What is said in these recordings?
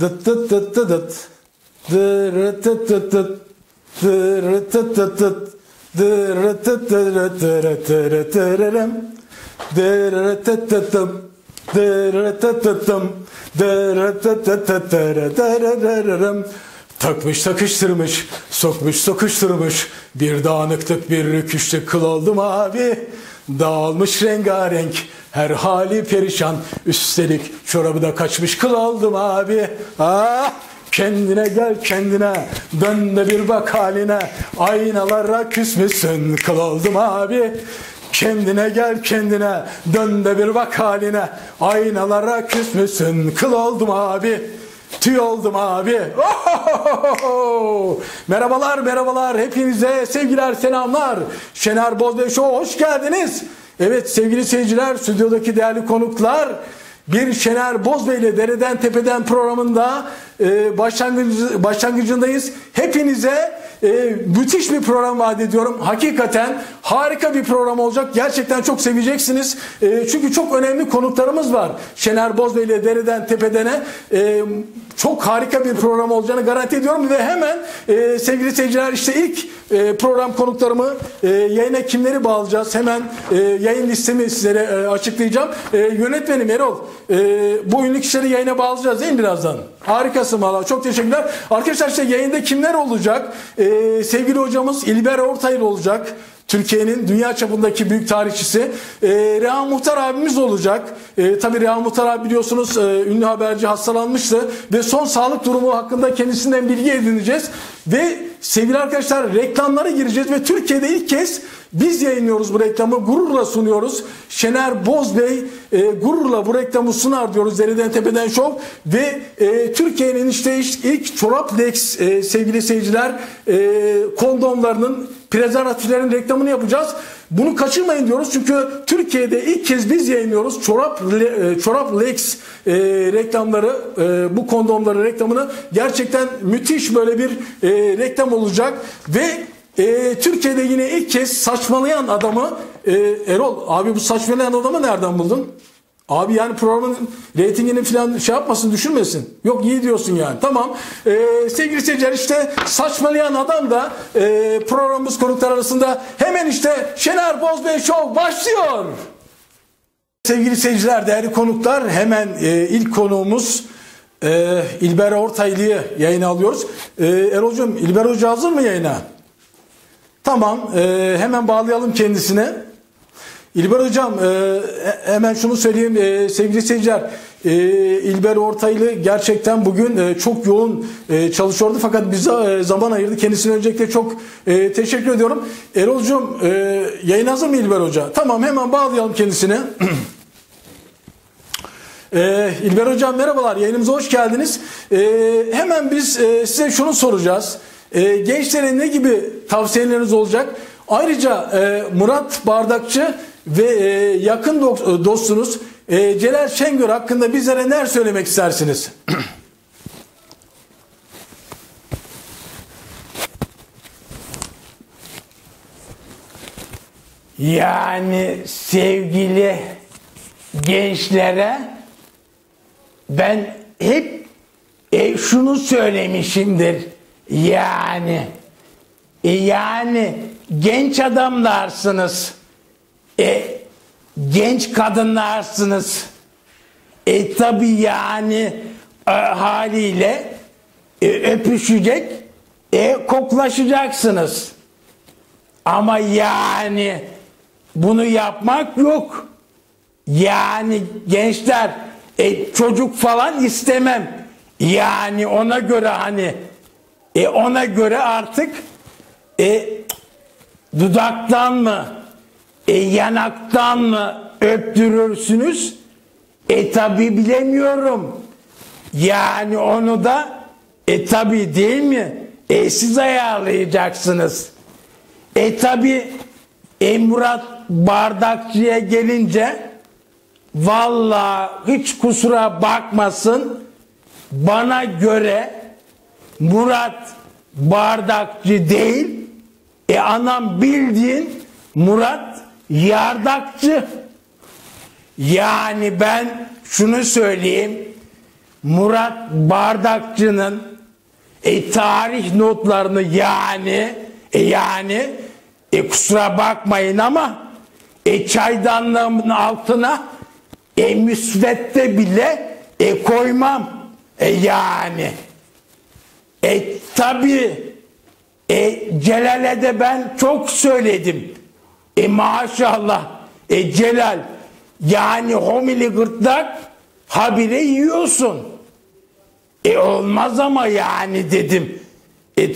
Dıt dıt dıt dıt dıt. Dırı tıt tıt tıt. Dırı tıt tıt tıt. Dırı tıt tırı tırı tırı tırırım. Dırı tıt tıtım. Dırı tıt tıtım. Dırı tıt tıt tırı tırı tırırım. Takmış takıştırmış, sokmuş sokuşturmuş. Bir dağınıklık bir rüküştük kıl oldum abi. Dağılmış rengarenk, her hali perişan. Üstelik çorabı da kaçmış kıl oldum abi. Ah! Kendine gel kendine, dön de bir bak haline. Aynalara küsmüşsün kıl oldum abi. Kendine gel kendine, dön de bir bak haline. Aynalara küsmüşsün kıl oldum abi. Tüy oldum abi. Ohohoho. Merhabalar merhabalar, hepinize sevgiler selamlar. Şener Bozbey Show'a hoş geldiniz. Evet sevgili seyirciler, stüdyodaki değerli konuklar, bir Şener Bozbey ile Dereden Tepeden programında başlangıcındayız. Hepinize müthiş bir program vaat ediyorum. Hakikaten harika bir program olacak. Gerçekten çok seveceksiniz. Çünkü çok önemli konuklarımız var. Şener Bozbey ile Dereden Tepeden'e çok harika bir program olacağını garanti ediyorum. Ve hemen sevgili seyirciler, işte ilk program konuklarımı yayına kimleri bağlayacağız? Hemen yayın listemi sizlere açıklayacağım. Yönetmenim Erol, bu ünlü kişileri yayına bağlayacağız değil mi birazdan? Harikasın valla, çok teşekkürler. Arkadaşlar işte yayında kimler olacak? Sevgili hocamız İlber Ortaylı olacak. Türkiye'nin dünya çapındaki büyük tarihçisi. Reha Muhtar abimiz olacak. Tabii Reha Muhtar abi biliyorsunuz ünlü haberci hastalanmıştı. Ve son sağlık durumu hakkında kendisinden bilgi edineceğiz. Ve sevgili arkadaşlar reklamlara gireceğiz. Ve Türkiye'de ilk kez biz yayınlıyoruz bu reklamı. Gururla sunuyoruz. Şener Bozbey gururla bu reklamı sunar diyoruz. Dereden Tepeden Show. Ve Türkiye'nin işte ilk Çoraplex sevgili seyirciler kondomlarının, prezervatiflerin reklamını yapacağız. Bunu kaçırmayın diyoruz çünkü Türkiye'de ilk kez biz yayınlıyoruz. Çoraplex reklamları, bu kondomların reklamını, gerçekten müthiş böyle bir reklam olacak. Ve Türkiye'de yine ilk kez saçmalayan adamı, Erol abi bu saçmalayan adamı nereden buldun? Abi yani programın reytingini falan şey yapmasın, düşürmesin. Yok iyi diyorsun yani. Tamam. Sevgili seyirciler işte saçmalayan adam da programımız konuklar arasında. Hemen işte Şener Bozbey Show başlıyor. Sevgili seyirciler, değerli konuklar, hemen ilk konuğumuz İlber Ortaylı'yı yayına alıyoruz. Erol'cum, İlber Hoca hazır mı yayına? Tamam. Hemen bağlayalım kendisine. İlber Hocam, hemen şunu söyleyeyim sevgili seyirciler, İlber Ortaylı gerçekten bugün çok yoğun çalışıyordu fakat bize zaman ayırdı. Kendisine öncelikle çok teşekkür ediyorum. Erol'cum, yayın hazır mı İlber Hoca? Tamam, hemen bağlayalım kendisine. İlber Hocam merhabalar, yayınımıza hoş geldiniz. Hemen biz size şunu soracağız. Gençlere ne gibi tavsiyeleriniz olacak? Ayrıca Murat Bardakçı ve yakın dostunuz Celal Şengör hakkında bizlere neler söylemek istersiniz? Yani sevgili gençlere ben hep şunu söylemişimdir. Yani genç adamlarsınız, genç kadınlarsınız. Tabi yani haliyle öpüşecek, koklaşacaksınız. Ama yani bunu yapmak yok. Yani gençler, çocuk falan istemem. Yani ona göre hani, ona göre artık dudaktan mı, yanaktan mı öptürürsünüz? Tabi bilemiyorum. Yani onu da tabi değil mi? Siz ayarlayacaksınız. Tabi Murat Bardakçı'ya gelince, vallahi hiç kusura bakmasın, bana göre Murat Bardakçı değil, anam bildiğin Murat Yardakçı. Yani ben şunu söyleyeyim. Murat Bardakçı'nın tarih notlarını kusura bakmayın ama çaydanlığımın altına müsvedde bile koymam. Tabii Celal'e de ben çok söyledim. Maşallah Celal, yani homili gırtlak habire yiyorsun. Olmaz ama yani dedim.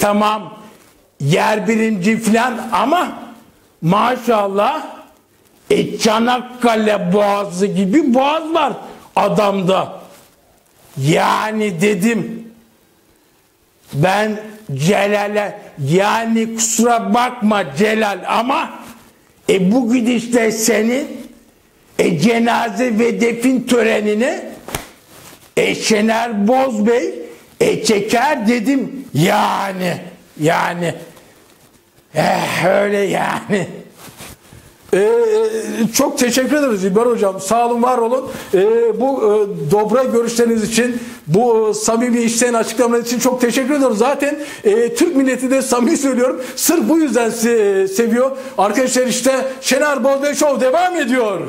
Tamam yer birinci falan ama maşallah Çanakkale boğazı gibi boğaz var adamda. Yani dedim ben Celal'e, yani kusura bakma Celal ama bu gidişle senin cenaze ve defin törenini Şener Bozbey çeker dedim. Öyle yani. Çok teşekkür ederiz İlber Hocam. Sağ olun, var olun. Bu dobra görüşleriniz için, bu samimi içten açıklamalarınız için çok teşekkür ediyorum. Zaten Türk milleti de samimi söylüyorum. Sırf bu yüzden seviyor. Arkadaşlar işte Şener Bozbey Show devam ediyor.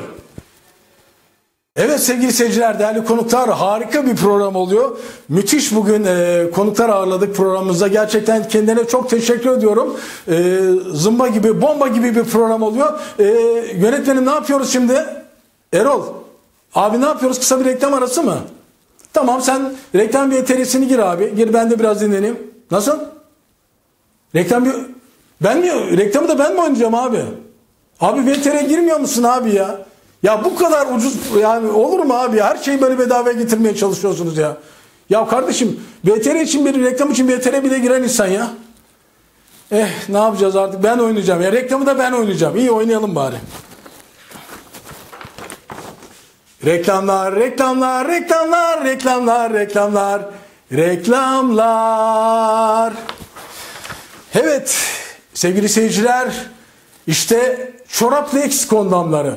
Evet sevgili seyirciler, değerli konuklar, harika bir program oluyor. Müthiş bugün konuklar ağırladık programımızda. Gerçekten kendilerine çok teşekkür ediyorum. Zımba gibi, bomba gibi bir program oluyor. Yönetmenim ne yapıyoruz şimdi? Erol, abi ne yapıyoruz? Kısa bir reklam arası mı? Tamam, sen reklam VTR'sini gir abi. Gir, ben de biraz dinleneyim. Nasıl? Reklamı da ben mi oynayacağım abi? Abi VTR'ye girmiyor musun abi ya? Ya bu kadar ucuz yani olur mu abi? Her şeyi böyle bedavaya getirmeye çalışıyorsunuz ya. Ya kardeşim, BTR için bir reklam için BTR bile giren insan ya. Ne yapacağız artık? Ben oynayacağım ya. Reklamı da ben oynayacağım. İyi, oynayalım bari. Reklamlar, reklamlar, reklamlar, reklamlar, reklamlar, reklamlar. Evet sevgili seyirciler, işte Çoraplex kondamları.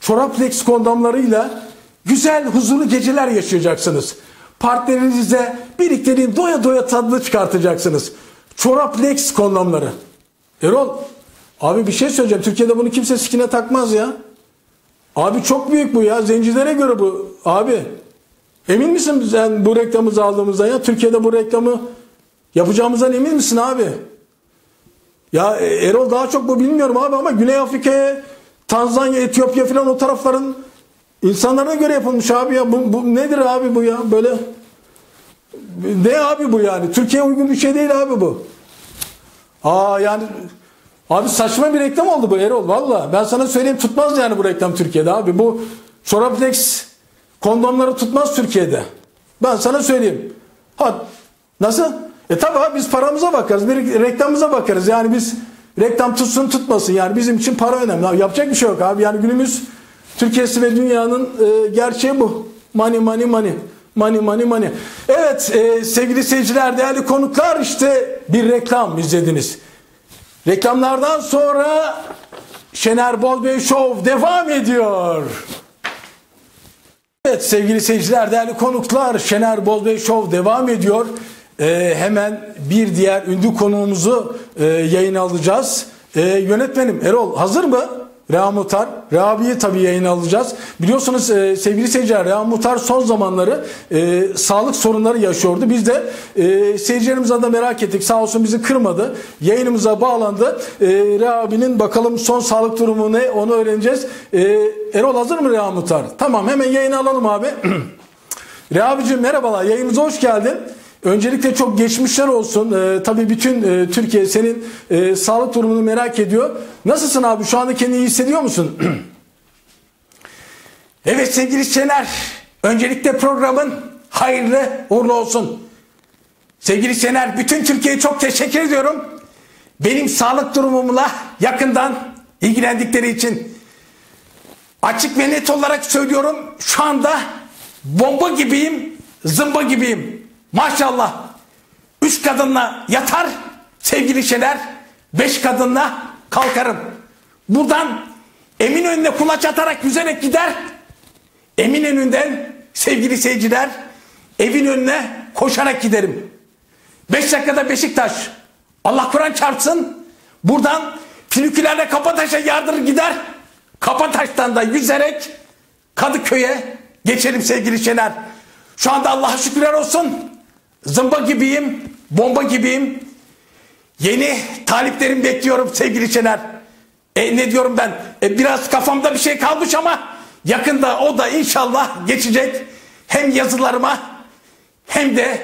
Çoraplex kondomlarıyla güzel, huzurlu geceler yaşayacaksınız. Partnerinize birlikteliğin doya doya tadını çıkartacaksınız. Çoraplex kondomları. Erol, abi bir şey söyleyeceğim. Türkiye'de bunu kimse sikine takmaz ya. Abi çok büyük bu ya. Zencilere göre bu. Abi emin misin sen bu reklamımızı aldığımızda ya? Türkiye'de bu reklamı yapacağımızdan emin misin abi? Ya Erol daha çok bu bilmiyorum abi ama Güney Afrika'ya, Tanzanya, Etiyopya filan o tarafların insanlarına göre yapılmış abi ya. Bu nedir abi bu ya? Böyle ne abi bu yani? Türkiye'ye uygun bir şey değil abi bu. Yani abi saçma bir reklam oldu bu Erol, valla. Ben sana söyleyeyim, tutmaz yani bu reklam Türkiye'de abi. Bu Çoraplex kondomları tutmaz Türkiye'de. Ben sana söyleyeyim. Ha, nasıl? Tabi abi biz paramıza bakarız. Bir reklamımıza bakarız. Yani biz reklam tutsun tutmasın, yani bizim için para önemli abi. Yapacak bir şey yok abi, yani günümüz Türkiye'si ve dünyanın gerçeği bu. Money money money. Money money money. Evet sevgili seyirciler, değerli konuklar, işte bir reklam izlediniz. Reklamlardan sonra Şener Bozbey Show devam ediyor. Evet sevgili seyirciler, değerli konuklar, Şener Bozbey Show devam ediyor. Hemen bir diğer ünlü konuğumuzu yayına alacağız. Yönetmenim Erol hazır mı? Reha Muhtar. Rehabi'yi tabii yayına alacağız. Biliyorsunuz sevgili seyirciler, Reha Muhtar son zamanları sağlık sorunları yaşıyordu. Biz de seyircilerimizden de merak ettik. Sağ olsun bizi kırmadı. Yayınımıza bağlandı. Rehabi'nin bakalım son sağlık durumu ne, onu öğreneceğiz. Erol hazır mı Reha Muhtar? Tamam, hemen yayına alalım abi. Rehabi'cim merhabalar. Yayınımıza hoş geldin. Öncelikle çok geçmişler olsun. Tabii bütün Türkiye senin sağlık durumunu merak ediyor. Nasılsın abi? Şu anda kendini iyi hissediyor musun? Evet sevgili Şener, öncelikle programın hayırlı uğurlu olsun. Sevgili Şener, bütün Türkiye'ye çok teşekkür ediyorum. Benim sağlık durumumla yakından ilgilendikleri için. Açık ve net olarak söylüyorum, şu anda bomba gibiyim, zımba gibiyim. Maşallah 3 kadınla yatar sevgili Şener, 5 kadınla kalkarım. Buradan Eminönü'ne kulaç atarak yüzerek gider. Eminönü'nden sevgili seyirciler evin önüne koşarak giderim. 5 dakikada Beşiktaş. Allah Kur'an çarpsın. Buradan filikülerle Kapataş'a yardırır gider. Kapataş'tan da yüzerek Kadıköy'e geçerim sevgili Şener. Şu anda Allah'a şükürler olsun. Zımba gibiyim, bomba gibiyim. Yeni taliplerimi bekliyorum sevgili Şener. Ne diyorum ben? Biraz kafamda bir şey kalmış ama yakında o da inşallah geçecek. Hem yazılarıma hem de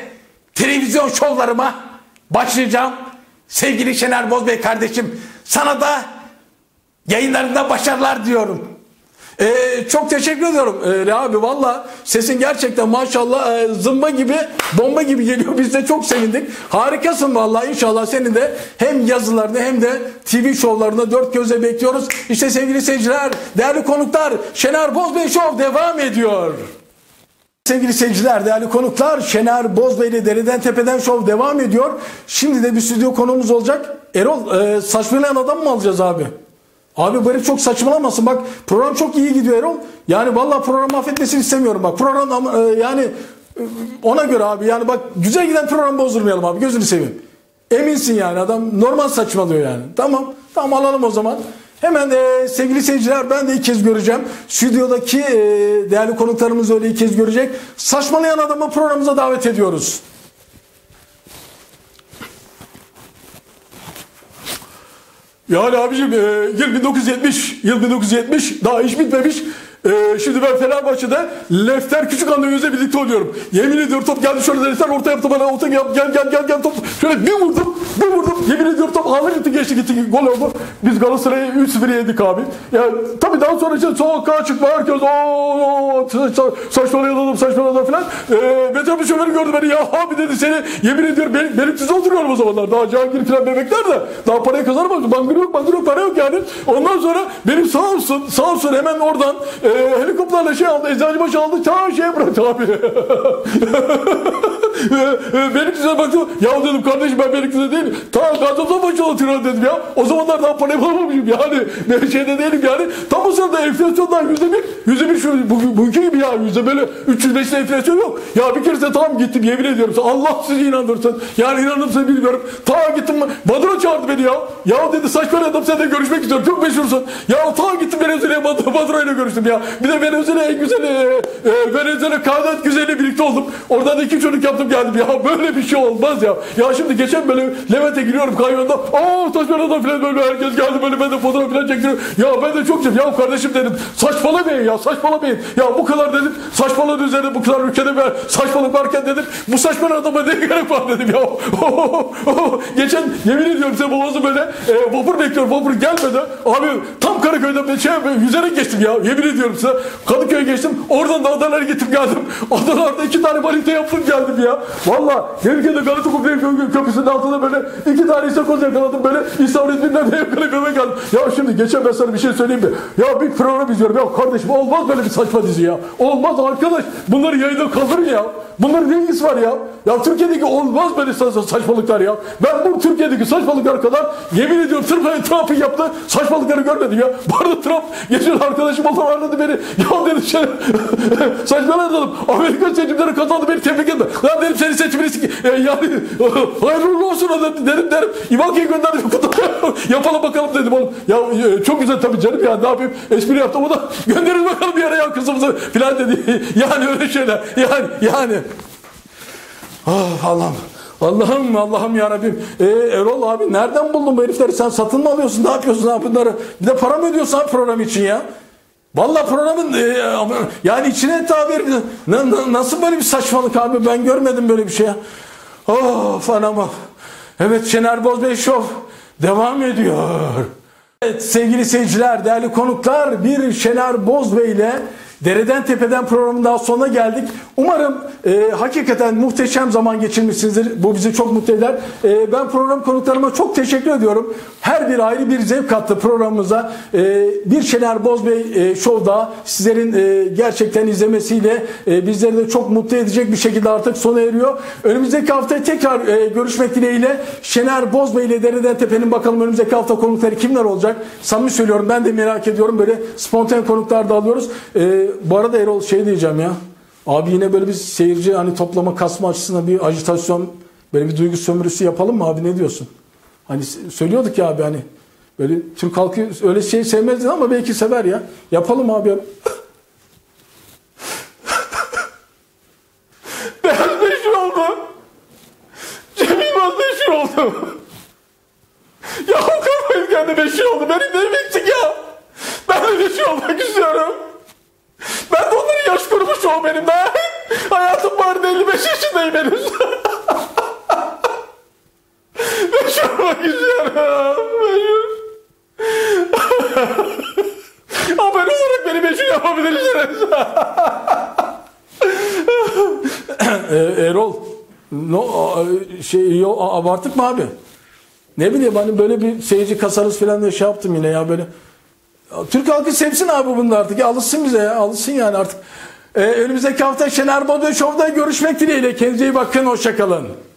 televizyon şovlarıma başlayacağım. Sevgili Şener Bozbey kardeşim, sana da yayınlarında başarılar diyorum. Çok teşekkür ediyorum Reha abi, valla sesin gerçekten maşallah zımba gibi bomba gibi geliyor, biz de çok sevindik, harikasın valla. İnşallah seni de hem yazılarını hem de TV şovlarına dört gözle bekliyoruz. İşte sevgili seyirciler, değerli konuklar, Şener Bozbey Show devam ediyor. Sevgili seyirciler, değerli konuklar, Şener Bozbey ile Dereden Tepeden Show devam ediyor. Şimdi de bir stüdyo konuğumuz olacak. Erol, saçmalayan adam mı alacağız abi? Abi böyle çok saçmalamasın bak, program çok iyi gidiyor Erol. Yani valla program affetmesini istemiyorum bak. Program yani ona göre abi, yani bak güzel giden programı bozdurmayalım abi, gözünü seveyim. Eminsin yani adam normal saçmalıyor yani. Tamam tamam, alalım o zaman. Hemen sevgili seyirciler, ben de ilk kez göreceğim. Stüdyodaki değerli konuklarımız öyle ilk kez görecek. Saçmalayan adamı programımıza davet ediyoruz. Yani abicim yıl 1970 daha hiç bitmemiş. Şimdi ben Fenerbahçe'de Lefter Küçük annemizle birlikte oluyorum. Yemin ediyorum top geldi şöyle, Lefter orta yaptı bana, orta yap, gel top şöyle bir vurdum, yemin ediyorum top ağır gitti, geçti, gol oldu. Biz Galatasaray'ı 3-0 yedik abi. Yani tabii daha sonra işte sokağa çıkma, herkes ooo saçmaladım falan. Metrobüs şoförü gördü beni, ya abi dedi, seni yemin ediyorum benim size oturuyorum o zamanlar. Daha Cihangir falan bebekler de daha parayı kazanamadım, bankır yok para yok yani. Ondan sonra benim sağ olsun hemen oradan helikopterle şey aldı, Eczacıbaşı aldı, ta şeye bıraktı abi. Beylikdüzü'ne baktım, ya dedim kardeşim ben Beylikdüzü'ne değilim, ta Gaziantep'e oturuyorum dedim ya. O zamanlar daha parayı bulamamışım yani, ben şeyde değilim yani. Tam o sırada enflasyondan %1 şu bugünkü gibi ya, böyle 300-500 enflasyon yok. Ya bir kerese tam gittim, yemin ediyorum Allah sizi inandırsın, yani inanırsa bilmiyorum. Ta gittim, Badro çağırdı beni ya. Ya dedi saçma adam, seninle görüşmek istiyorum, çok meşhursun. Ya ta gittim Venezuela'ya, Badro'yla görüştüm ya. Bir de Venezuela en güzeli, Venezuela kağıt güzeli birlikte oldum. Oradan da 2 çocuk yaptım geldim ya, böyle bir şey olmaz ya. Ya şimdi geçen böyle Levent'e giriyorum kanyonda, ooo saçmalama falan, böyle herkes geldi böyle, ben de fotoğraf falan çektiriyorum. Ya ben de çok ya kardeşim dedim, saçmalamayın ya, saçmalamayın. Ya bu kadar dedim, saçmalığın üzerine bu kadar ülkede böyle saçmalık varken dedim, bu saçma adama ne gerek var dedim ya. Geçen yemin ediyorum size babası böyle vapur bekliyor, vapur gelmedi. Abi tam Karaköy'den şey yüzerek geçtim ya, yemin ediyorum. Kadıköy'e geçtim, oradan da Adalar'a gittim geldim. Adalar'da 2 tane balite yaptım geldim ya. Valla Gevke'de Galatasaray Köprüsü'nün altında böyle 2 tane istakoz yakaladım, böyle İstanbul İzmir'den de yakalayıp eve geldim. Ya şimdi geçen ben sana bir şey söyleyeyim mi? Ya bir program izliyorum ya kardeşim, olmaz böyle bir saçma dizi ya. Olmaz arkadaş, bunları yayında kaldırın ya. Bunların ne ilgisi var ya? Ya Türkiye'deki olmaz böyle saçmalıklar ya. Ben bu Türkiye'deki saçmalıklar kadar yemin ediyorum Trump'ın yaptığı saçmalıkları görmedim ya. Bu arada Trump geçen arkadaşım oldu, anladı beni. Ya dedim şey, saçmaladım. Amerika seçimleri kazandı, beni tebrik etti. Lan dedim senin seçimini yani hayırlı olsun dedim. İvanki'ye gönderdim. Yapalım bakalım dedim oğlum. Ya çok güzel tabii canım ya, ne yapayım? Espri yaptım, o da gönderin bakalım bir yere ya kızımızı filan dedi. Yani öyle şeyler. Yani. Ah Allah'ım yarabbim. Erol abi nereden buldun bu herifleri? Sen satın mı alıyorsun? Ne yapıyorsun abi bunları? Bir de para mı ödüyorsun abi program için ya? Valla programın yani içine tabir nasıl böyle bir saçmalık abi, ben görmedim böyle bir şey ya. Of anam. Evet, Şener Bozbey Show devam ediyor. Evet sevgili seyirciler, değerli konuklar, bir Şener Bozbey ile Dereden Tepeden programından sonuna geldik. Umarım hakikaten muhteşem zaman geçirmişsinizdir. Bu bizi çok mutlu eder. Ben program konuklarıma çok teşekkür ediyorum. Her biri ayrı bir zevk kattı programımıza. Bir Şener Bozbey Show'da sizlerin gerçekten izlemesiyle bizleri de çok mutlu edecek bir şekilde artık sona eriyor. Önümüzdeki hafta tekrar görüşmek dileğiyle. Şener Bozbey ile Dereden Tepe'nin bakalım önümüzdeki hafta konukları kimler olacak? Samimi söylüyorum, ben de merak ediyorum. Böyle spontane konuklar da alıyoruz. Bu arada Erol şey diyeceğim ya. Abi yine böyle bir seyirci hani toplama kasma açısından bir ajitasyon, böyle bir duygu sömürüsü yapalım mı abi, ne diyorsun? Hani söylüyorduk ya abi, hani böyle Türk halkı öyle şey sevmezdi ama belki sever ya. Yapalım abi. Beyaz meşhur oldu. Cem Yılmaz meşhur oldu. Ya o kadar kendi meşhur oldu. Benim neyim eksik ya? Ben de meşhur olmak istiyorum. Ben de onların yaş grubu çoğu benim. Ben hayatım vardı, 55 yaşındayım henüz. Meşhur olmak istiyorum. Meşhur. Abone olarak beni meşhur yapabilirsiniz. Erol, abarttık mı abi? Ne bileyim hani böyle bir seyirci kasarız falan diye şey yaptım yine ya böyle. Türk halkı sevsin abi bunu artık. Ya, alışsın bize ya. Alışsın yani artık. Önümüzdeki hafta Şener Bozbey Show'da görüşmek dileğiyle. Kendinize iyi bakın. Hoşça kalın.